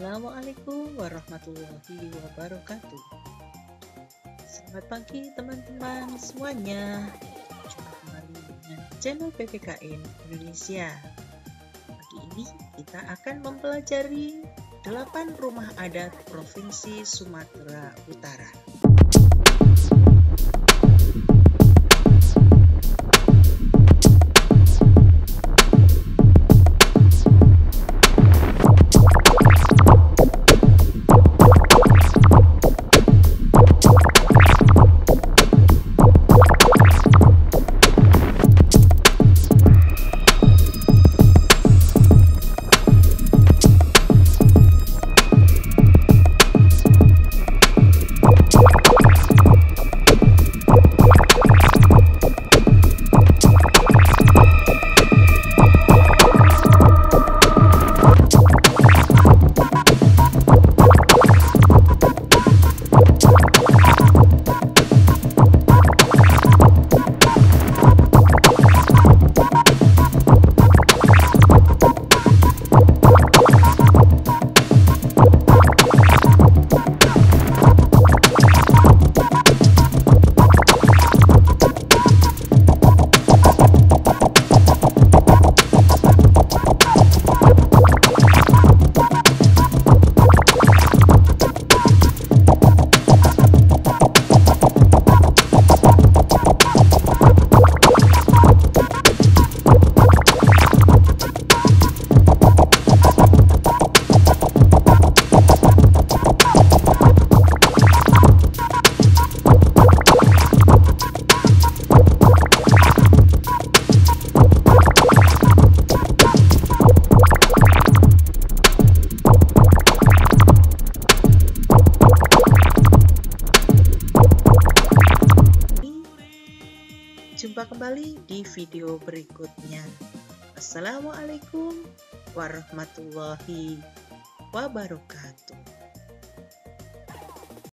Assalamualaikum warahmatullahi wabarakatuh. Selamat pagi teman-teman semuanya. Jumpa kembali dengan channel PPKN Indonesia. Pagi ini kita akan mempelajari 8 rumah adat Provinsi Sumatera Utara. Jumpa kembali di video berikutnya. Assalamualaikum warahmatullahi wabarakatuh.